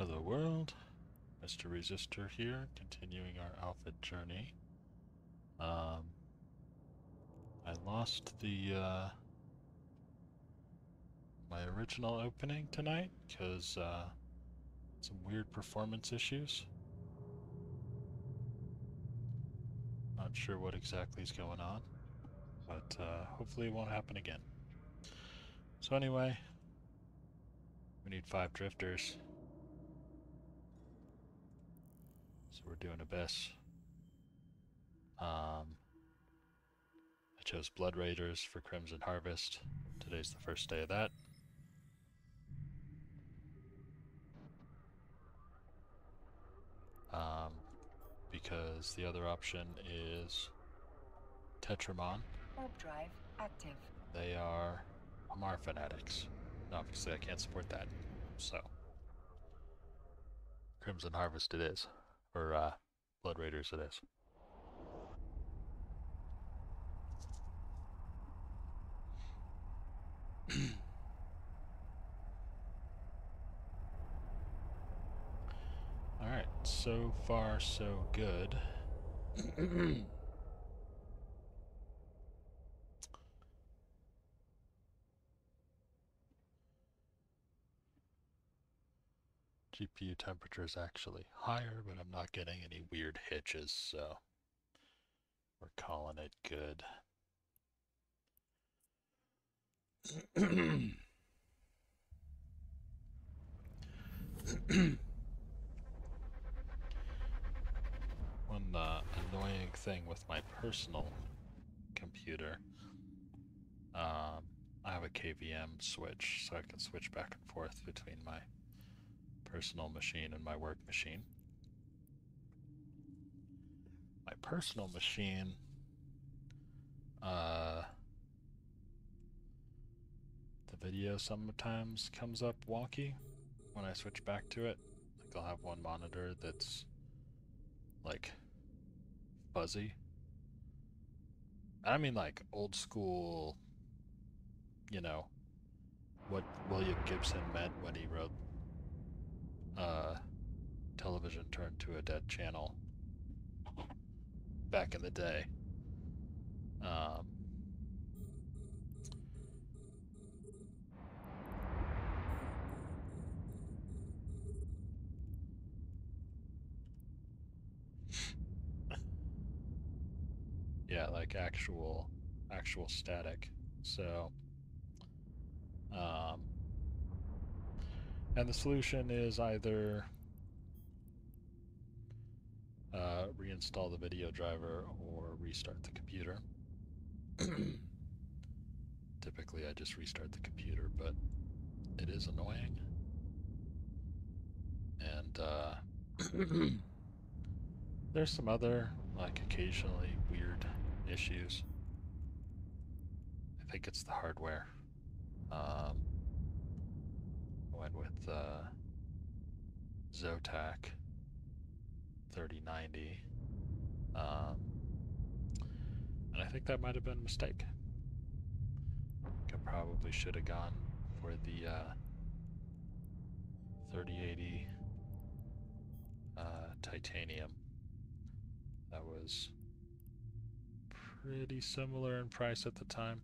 of the world. Mr. Resistor here, continuing our alpha journey. I lost the my original opening tonight because some weird performance issues. Not sure what exactly is going on, but hopefully it won't happen again. So anyway, we need 5 drifters. So we're doing Abyss. I chose Blood Raiders for Crimson Harvest. Today's the first day of that. Because the other option is Tetramon. Orb Drive active. They are Amar fanatics. And obviously I can't support that. So Crimson Harvest it is. Or Blood Raiders it is. Alright, so far so good. GPU temperature is actually higher, but I'm not getting any weird hitches, so we're calling it good. One annoying thing with my personal computer, I have a KVM switch, so I can switch back and forth between my personal machine and my work machine. My personal machine the video sometimes comes up wonky when I switch back to it. Like I'll have one monitor that's like fuzzy. I mean like old school, you know, what William Gibson meant when he wrote television turned to a dead channel back in the day. Yeah, like actual static. So and the solution is either reinstall the video driver or restart the computer. Typically I just restart the computer, but it is annoying. And there's some other, like, occasionally weird issues. I think it's the hardware. Went with Zotac 3090, and I think that might have been a mistake. I probably should have gone for the 3080 titanium. That was pretty similar in price at the time.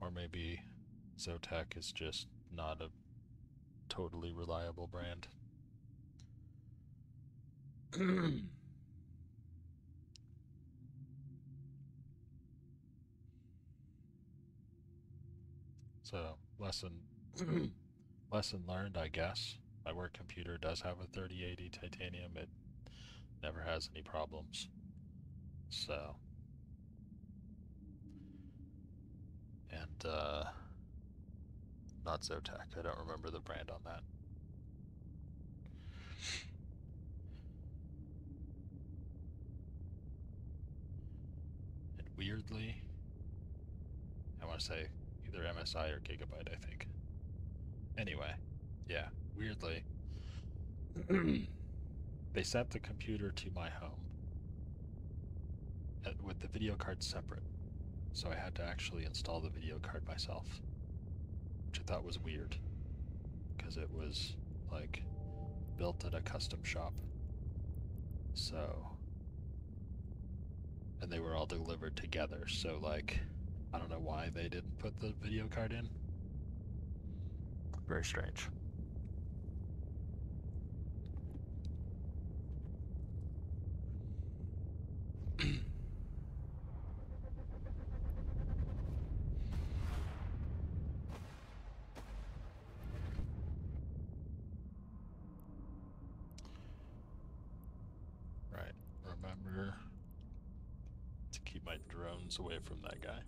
Or maybe Zotac is just not a totally reliable brand. So, lesson learned, I guess. My work computer does have a 3080 titanium. It never has any problems. So... and, not Zotac. I don't remember the brand on that. And weirdly, I want to say either MSI or Gigabyte, I think. Anyway, yeah, weirdly, they sent the computer to my home with the video card separate. so I had to actually install the video card myself, which I thought was weird, because it was, like, built at a custom shop. So, and they were all delivered together, so, like, I don't know why they didn't put the video card in. Very strange. Away from that guy.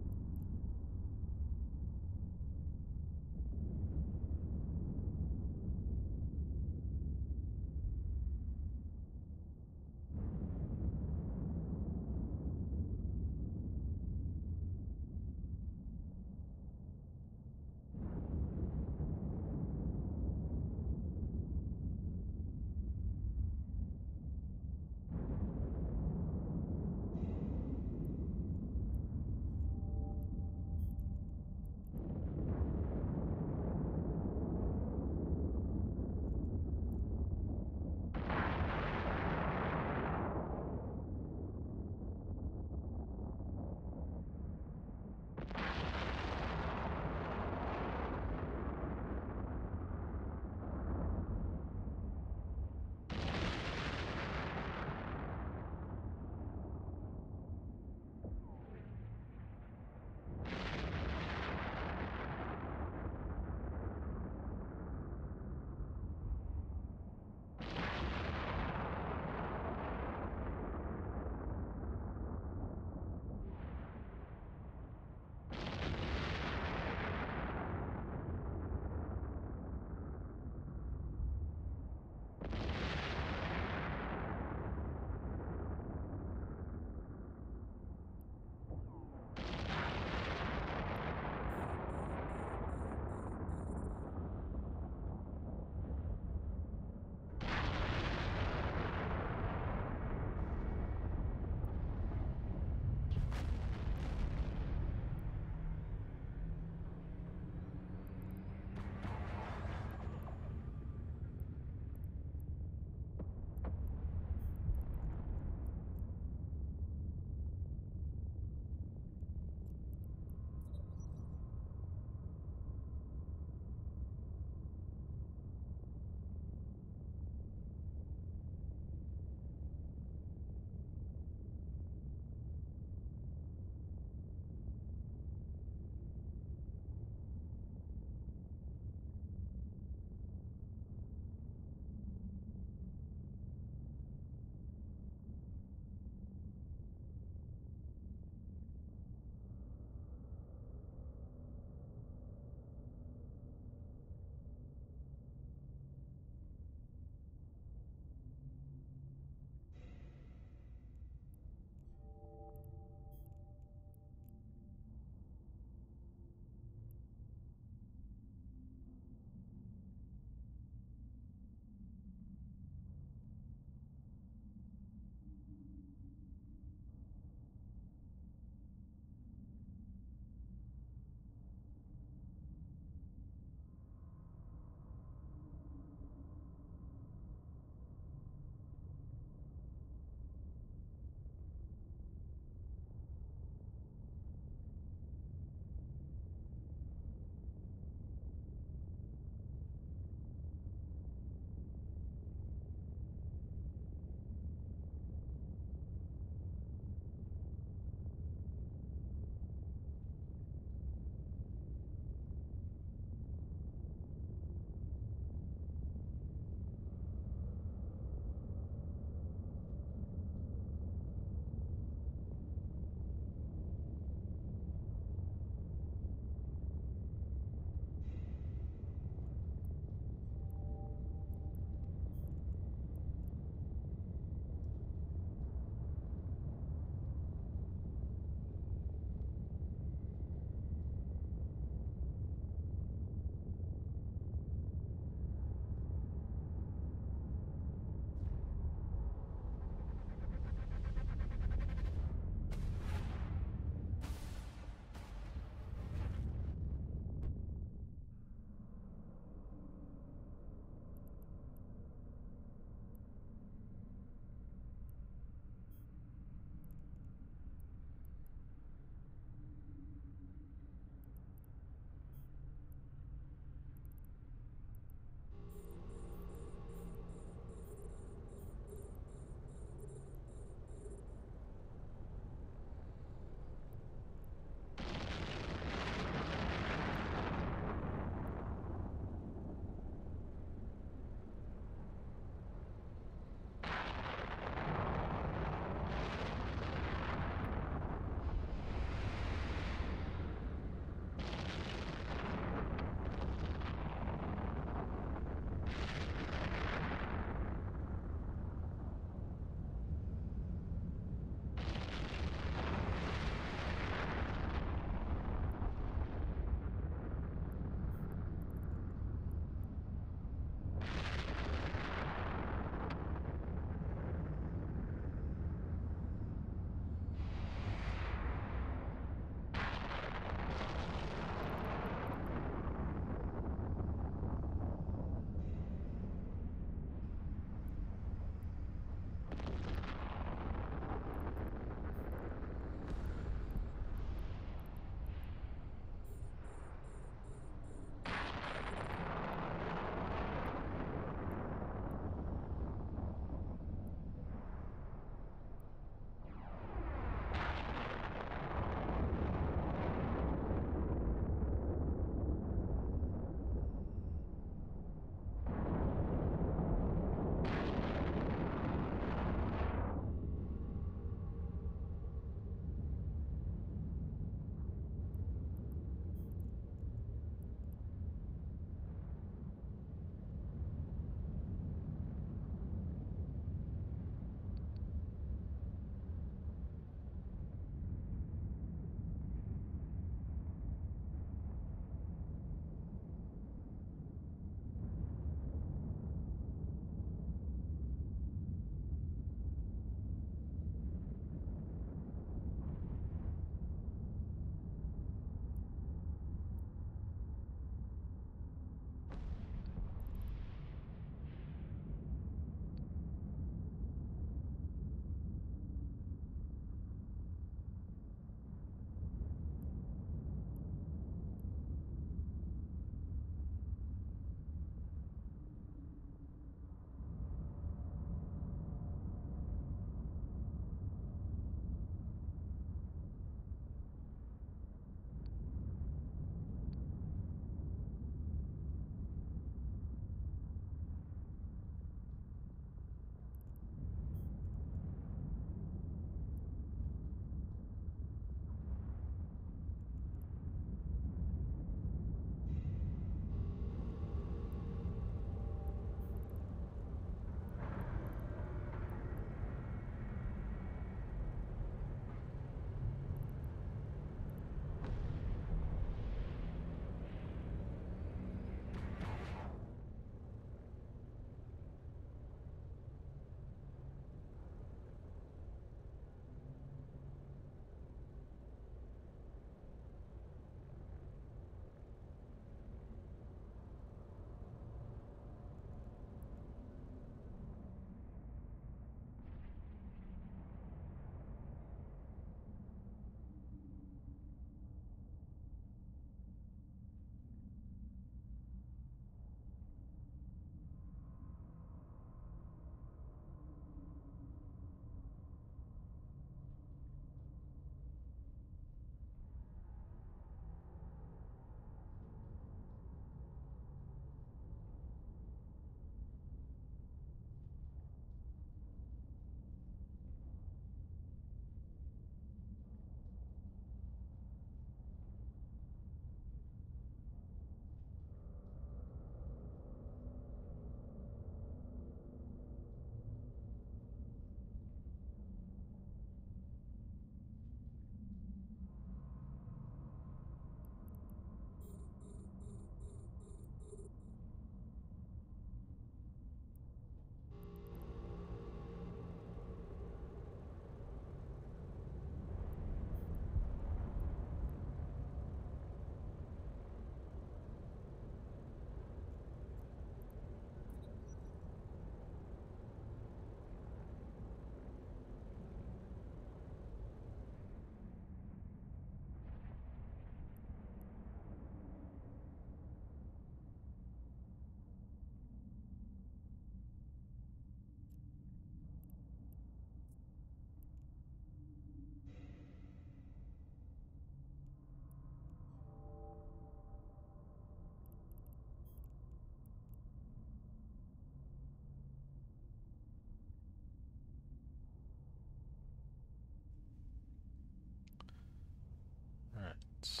So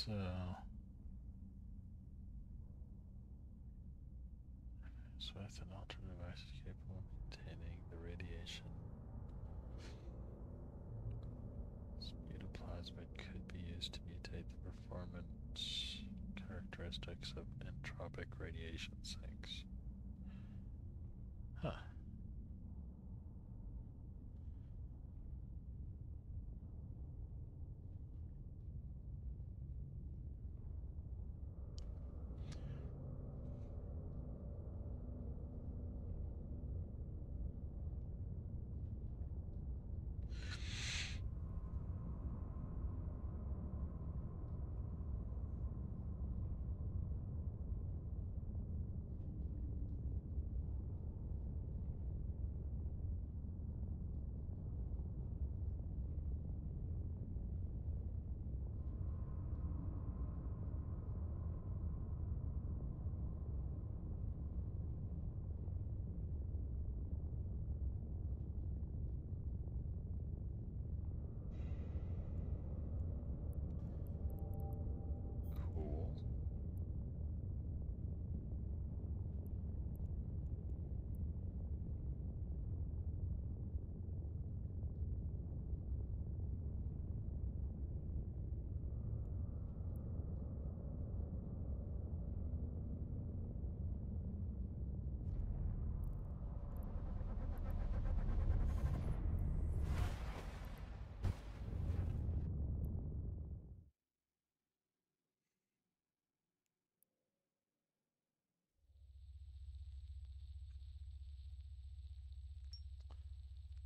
it's worth an ultra device is capable of containing the radiation. Mutoplasmid could be used to mutate the performance characteristics of entropic radiation sinks. Huh.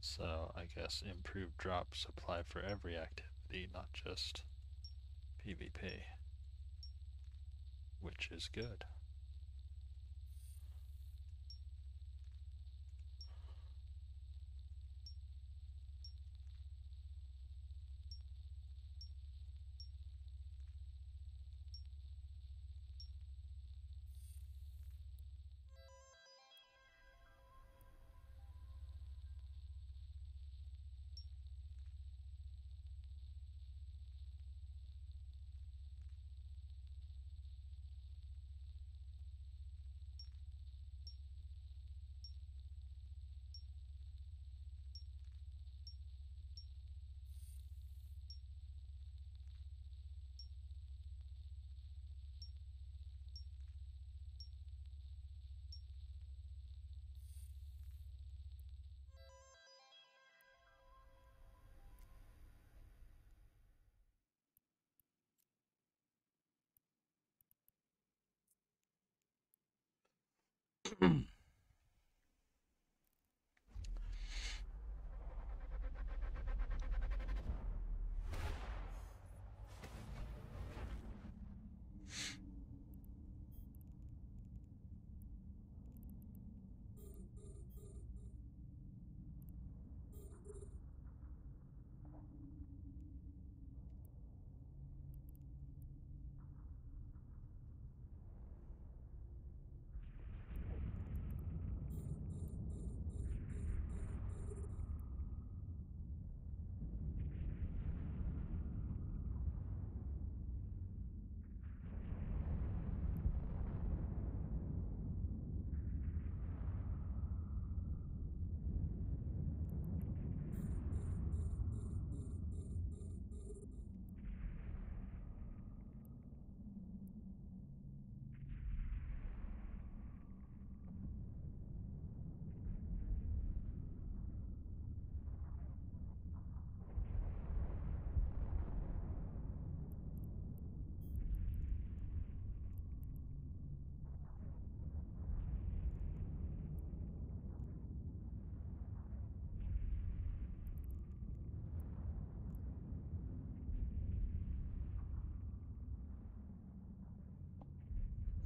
So, I guess improved drops apply for every activity, not just PvP, which is good.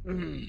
Mm-hmm.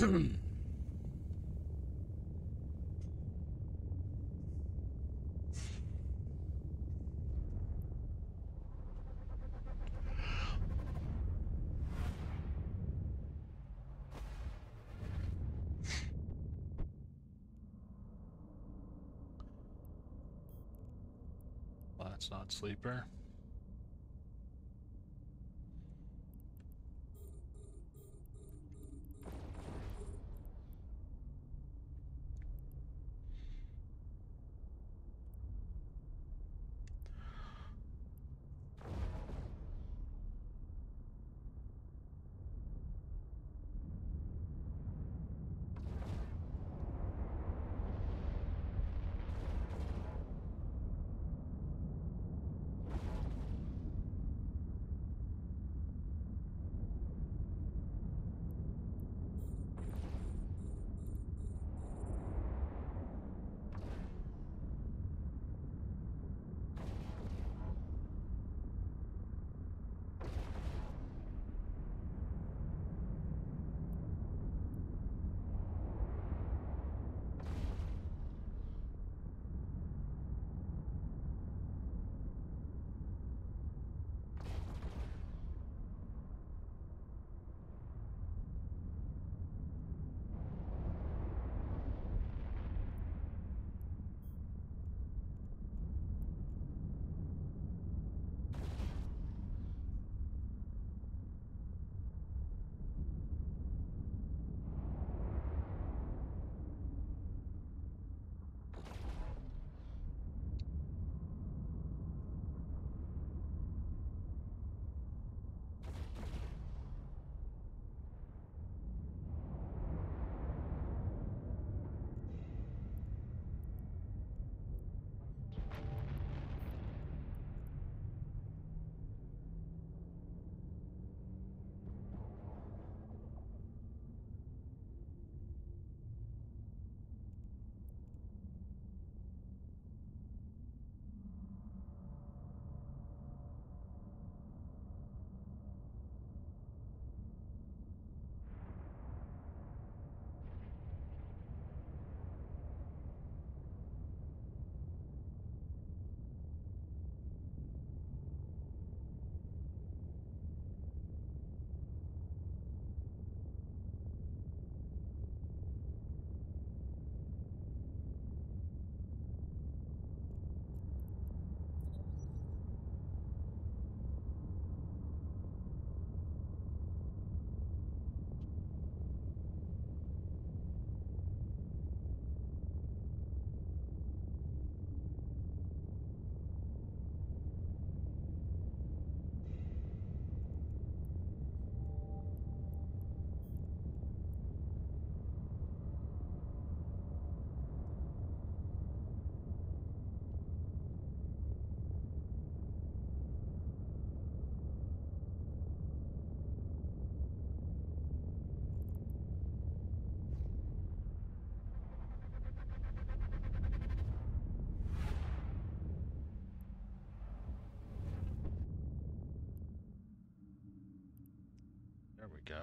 Well, that's not sleeper. There we go.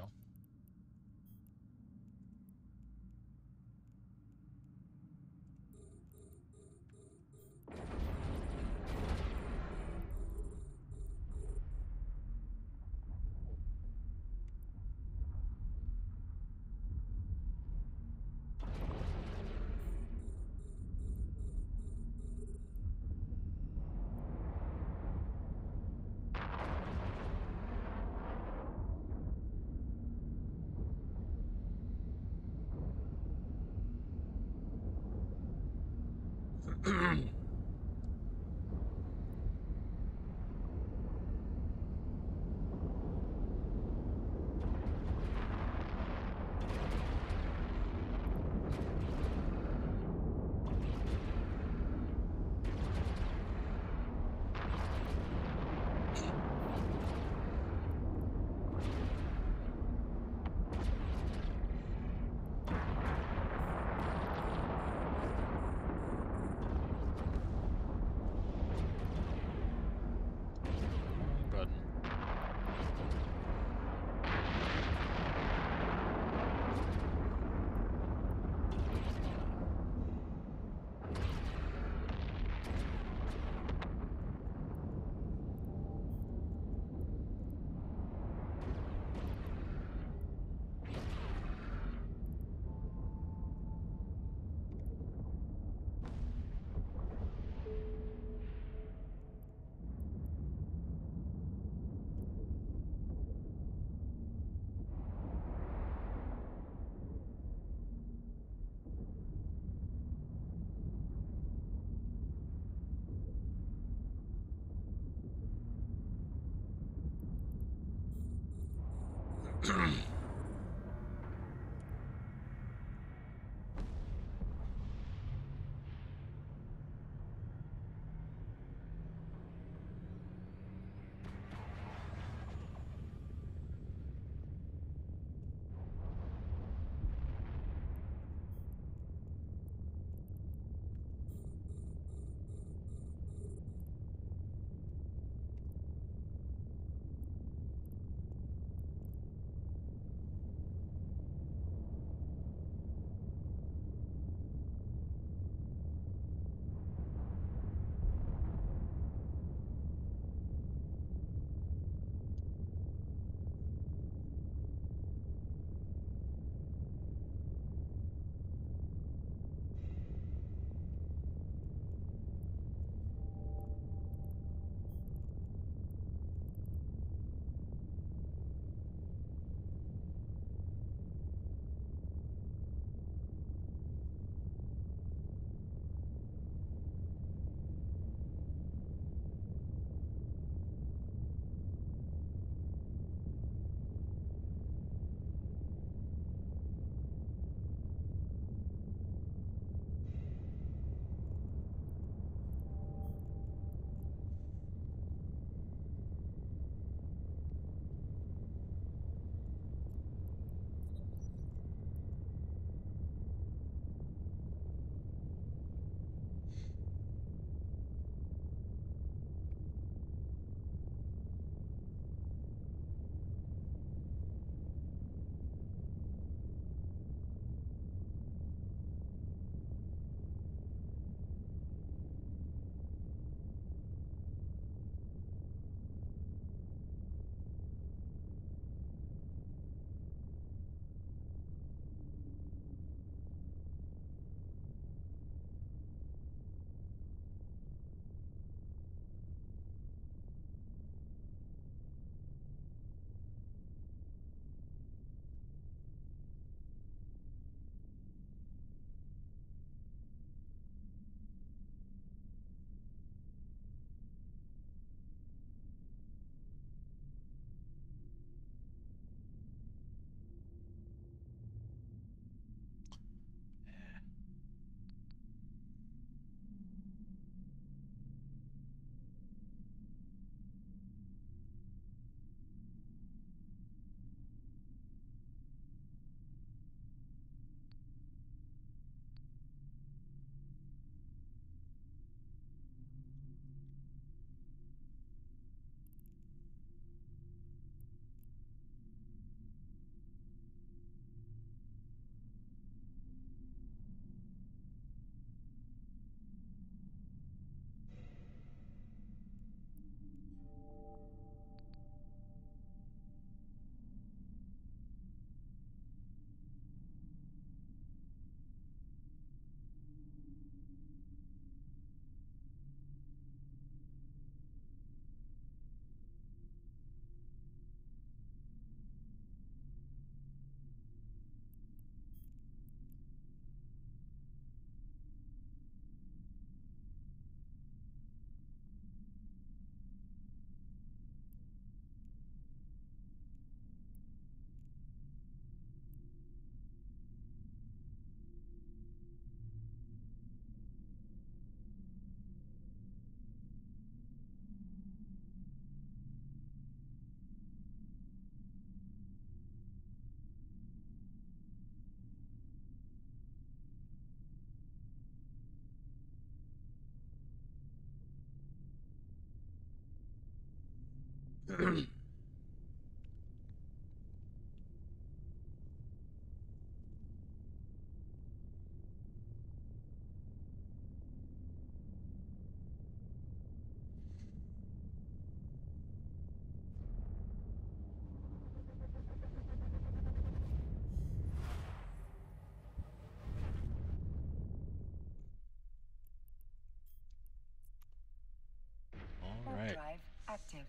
Active.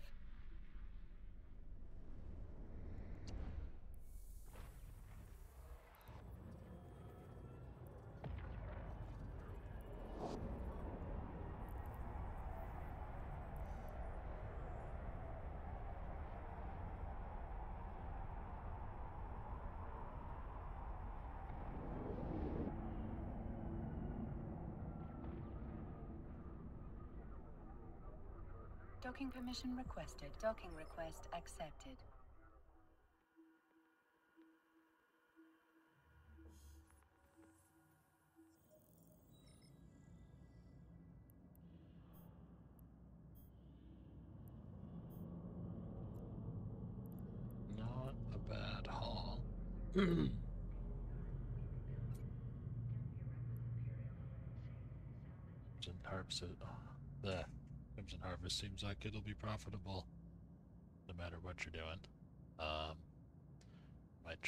Docking permission requested. Docking request accepted. Not a bad haul. Crimson Harvest seems like it'll be profitable no matter what you're doing. Might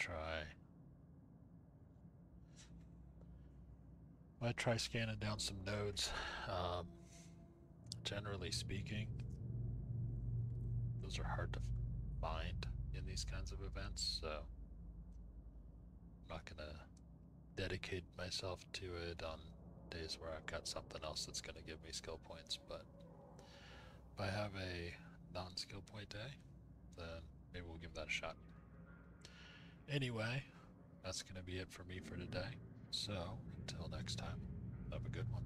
try scanning down some nodes. Generally speaking, those are hard to find in these kinds of events, so I'm not gonna dedicate myself to it on days where I've got something else that's gonna give me skill points. But if I have a non-skill point day, then maybe we'll give that a shot. Anyway, that's going to be it for me for today. So, until next time, have a good one.